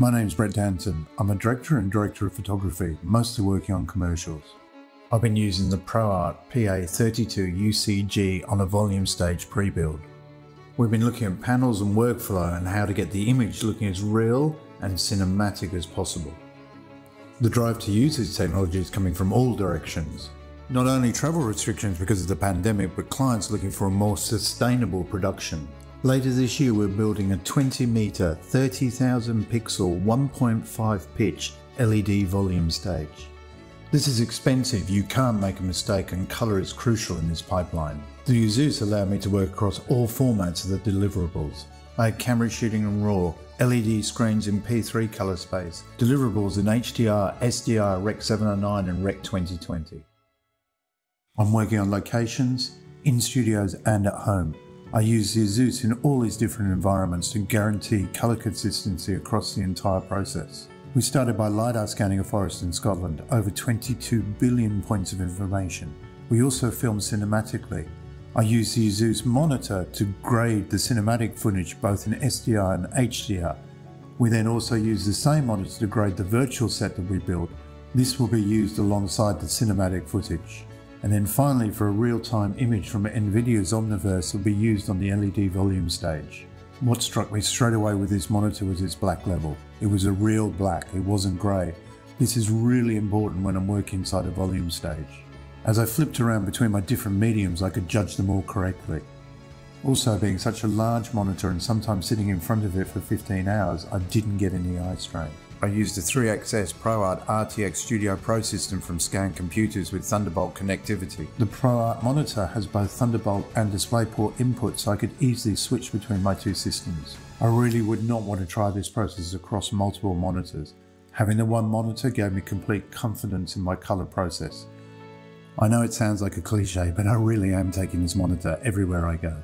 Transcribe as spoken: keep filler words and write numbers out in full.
My name's Brett Danton. I'm a director and director of photography, mostly working on commercials. I've been using the ProArt P A thirty-two U C G on a volume stage pre-build. We've been looking at panels and workflow and how to get the image looking as real and cinematic as possible. The drive to use this technology is coming from all directions. Not only travel restrictions because of the pandemic, but clients looking for a more sustainable production. Later this year, we're building a twenty meter, thirty thousand pixel, one point five pitch L E D volume stage. This is expensive, you can't make a mistake, and color is crucial in this pipeline. The ASUS allowed me to work across all formats of the deliverables. I had camera shooting in RAW, L E D screens in P three color space, deliverables in H D R, S D R, Rec seven oh nine and Rec twenty twenty. I'm working on locations, in studios and at home. I use the ASUS in all these different environments to guarantee colour consistency across the entire process. We started by LIDAR scanning a forest in Scotland, over twenty-two billion points of information. We also film cinematically. I use the ASUS monitor to grade the cinematic footage both in S D R and H D R. We then also use the same monitor to grade the virtual set that we build. This will be used alongside the cinematic footage. And then finally, for a real-time image from NVIDIA's Omniverse, will be used on the L E D volume stage. What struck me straight away with this monitor was its black level. It was a real black, it wasn't grey. This is really important when I'm working inside a volume stage. As I flipped around between my different mediums, I could judge them all correctly. Also, being such a large monitor and sometimes sitting in front of it for fifteen hours, I didn't get any eye strain. I used a three X S ProArt R T X Studio Pro system from Scan Computers with Thunderbolt connectivity. The ProArt monitor has both Thunderbolt and DisplayPort inputs, so I could easily switch between my two systems. I really would not want to try this process across multiple monitors. Having the one monitor gave me complete confidence in my colour process. I know it sounds like a cliche, but I really am taking this monitor everywhere I go.